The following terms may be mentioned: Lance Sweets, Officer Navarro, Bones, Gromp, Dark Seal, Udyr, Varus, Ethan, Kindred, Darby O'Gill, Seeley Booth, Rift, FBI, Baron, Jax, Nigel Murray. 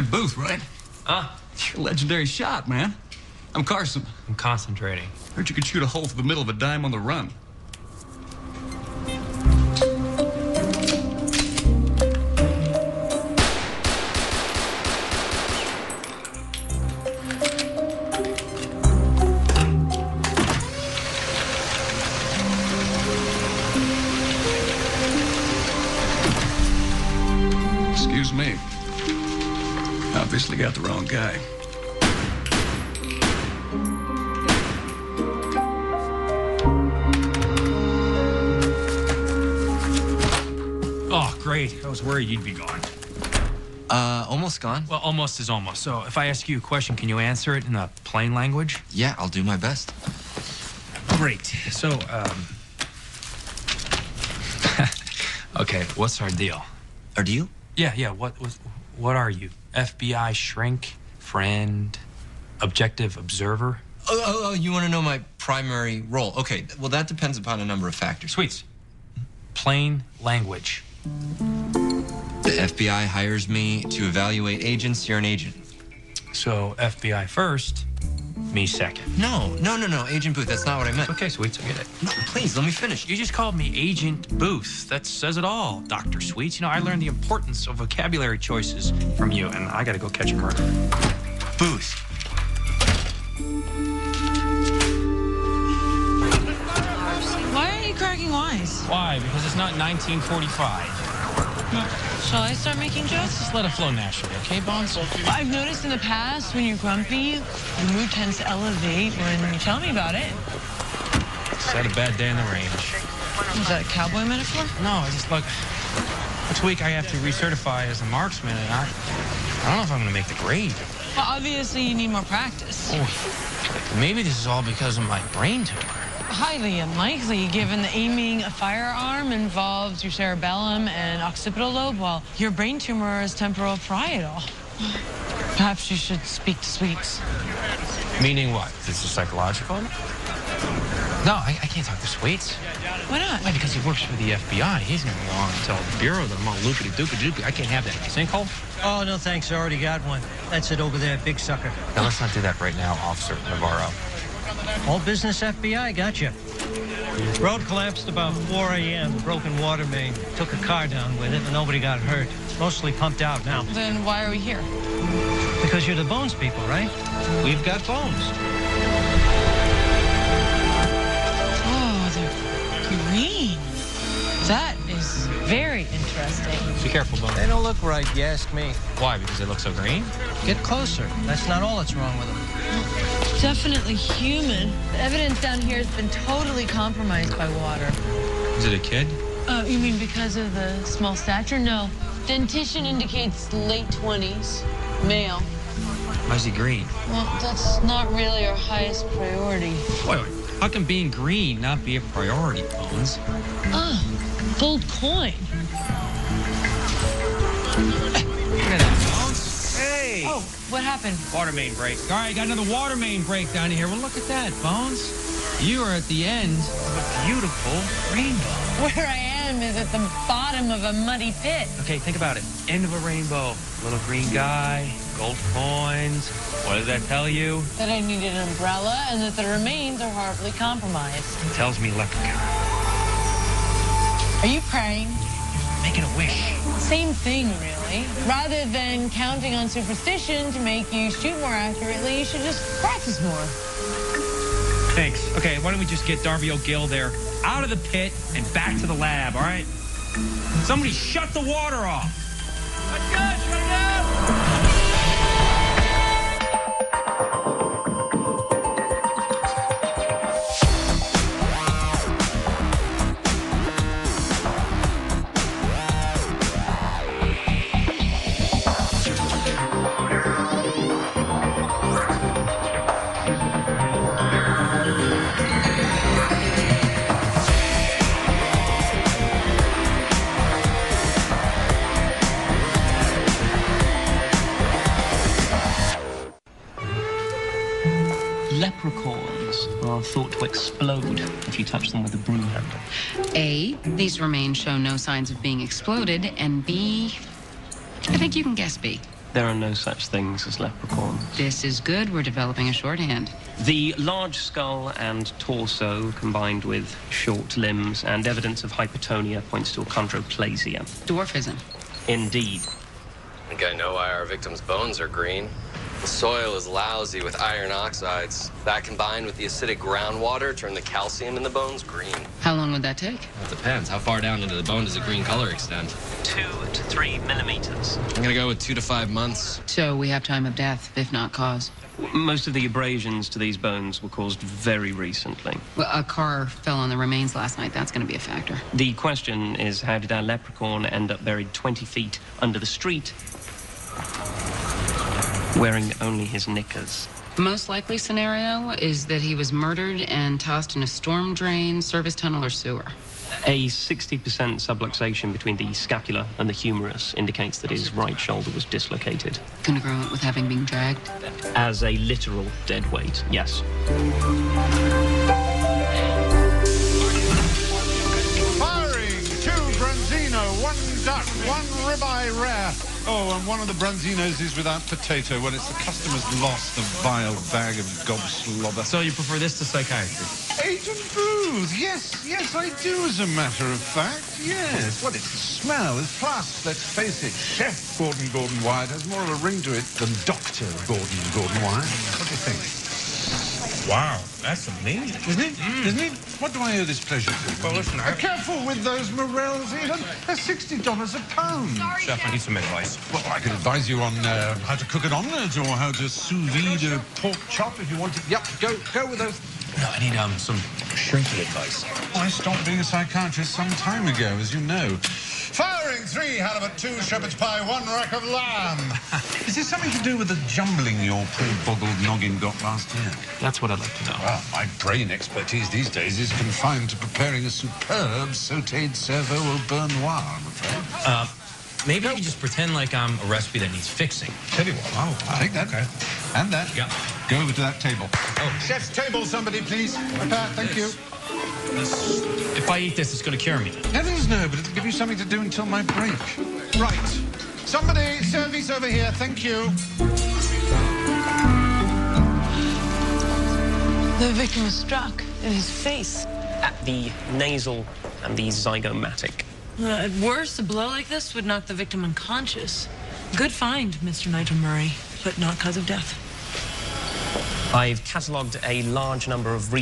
that Booth, right? It's your legendary shot, man. I'm Carson. I'm concentrating. Heard you could shoot a hole through the middle of a dime on the run. Obviously got the wrong guy. Oh, great. I was worried you'd be gone. Almost gone? Well, almost is almost. So if I ask you a question, can you answer it in the plain language? Yeah, I'll do my best. Great. So, okay, what's our deal? Our deal? Yeah, what are you? FBI shrink, friend, objective observer? Oh, you want to know my primary role? Okay, well, that depends upon a number of factors. Sweets. Plain language. The FBI hires me to evaluate agents. You're an agent. So, FBI first, me second. No, Agent Booth, that's not what I meant. Okay, Sweets, I get it. No, please, let me finish. You just called me Agent Booth. That says it all, Dr. Sweets. You know, I learned the importance of vocabulary choices from you, and I gotta go catch a murderer. Booth. Why are you cracking wise? Why? Because it's not 1945. Shall I start making jokes? Just let it flow naturally, okay, Bones? I've noticed in the past, when you're grumpy, your mood tends to elevate when you tell me about it. Just had a bad day in the range. Was that a cowboy metaphor? No, I just, look, next week I have to recertify as a marksman, and I don't know if I'm going to make the grade. Well, obviously you need more practice. Oh, maybe this is all because of my brain tumor. Highly unlikely, given the aiming a firearm involves your cerebellum and occipital lobe, while your brain tumor is temporal parietal. Perhaps you should speak to Sweets. Meaning what? This is psychological? No, I can't talk to Sweets. Why not? Why, because he works for the FBI. He's going to long tell the Bureau that I'm all loopity-doopity-doopity. I can't have that. Sinkhole? Oh, no thanks. I already got one. That's it over there, big sucker. Now, let's not do that right now, Officer Navarro. All business FBI, gotcha. Road collapsed about 4 a.m. Broken water main. Took a car down with it, and nobody got hurt. Mostly pumped out now. Then why are we here? Because you're the Bones people, right? We've got Bones. Oh, they're green. That is very interesting. Be careful, Bones. They don't look right, you ask me. Why? Because they look so green? Get closer. That's not all that's wrong with them. Definitely human. The evidence down here has been totally compromised by water. Is it a kid? You mean because of the small stature? No. Dentition indicates late 20s. Male. Why is he green? Well, that's not really our highest priority. Wait. How can being green not be a priority, Bones? Gold coin. Oh, what happened? Water main break. All right, got another water main break down here. Well, look at that, Bones. You are at the end of a beautiful rainbow. Where I am is at the bottom of a muddy pit. Okay, think about it. End of a rainbow. Little green guy, gold coins. What does that tell you? That I need an umbrella and that the remains are horribly compromised. It tells me leprechaun. Are you praying? Making a wish. Same thing, really. Rather than counting on superstition to make you shoot more accurately, you should just practice more. Thanks. Okay, why don't we just get Darby O'Gill there out of the pit and back to the lab, all right? Somebody shut the water off. Let's go, shut it out! Leprechauns are thought to explode if you touch them with a broom handle. A, these remains show no signs of being exploded, and B, I think you can guess B. There are no such things as leprechauns. This is good. We're developing a shorthand. The large skull and torso combined with short limbs and evidence of hypotonia points to achondroplasia. Dwarfism. Indeed. I think I know why our victim's bones are green. The soil is lousy with iron oxides. That combined with the acidic groundwater turned the calcium in the bones green. How long would that take? Well, it depends. How far down into the bone does the green color extend? 2 to 3 millimeters. I'm gonna go with 2 to 5 months. So we have time of death, if not cause. Most of the abrasions to these bones were caused very recently. Well, a car fell on the remains last night. That's going to be a factor. The question is, how did our leprechaun end up buried 20 feet under the street, wearing only his knickers? The most likely scenario is that he was murdered and tossed in a storm drain, service tunnel, or sewer. A 60% subluxation between the scapula and the humerus indicates that his right shoulder was dislocated. Congruent with having been dragged? As a literal dead weight, yes. Firing! 2 branzino, 1 duck, 1 ribeye rare. Oh, and 1 of the branzinos is without potato. Well, it's the customer's lost a vile bag of gobslobber. So you prefer this to psychiatry? Agent Booth, yes, I do, as a matter of fact, yes. Well, it's the smell, it's plus, let's face it, Chef Gordon Wyatt has more of a ring to it than Dr. Gordon Wyatt. What do you think? Wow, that's amazing. Isn't it? What do I owe this pleasure to? Well, listen, careful with those morels, Ethan. They're $60 a pound. Sorry, Chef, I need some advice. Well, I could advise you on how to cook an omelette or how to sous vide a pork chop if you want to. Yep, go with those. No, I need some shrinky advice. Well, I stopped being a psychiatrist some time ago, as you know. Firing 3 halibut, 2 shepherd's pie, 1 rack of lamb. Is this something to do with the jumbling your pre-boggled noggin got last year? That's what I'd like to know. Well, my brain expertise these days is confined to preparing a superb sautéed cerveau au beurre noir, I'm afraid. Maybe you just pretend like I'm a recipe that needs fixing. Tell you what, I'll take that. Okay. And that. Yeah. Go over to that table. Oh. Chef's table, somebody, please. Thank you. If I eat this, it's going to cure me. Heavens no, but it'll give you something to do until my break. Right. Somebody, service over here. Thank you. The victim was struck in his face. At the nasal and the zygomatic. At worst, a blow like this would knock the victim unconscious. Good find, Mr. Nigel Murray, but not cause of death. I've catalogued a large number of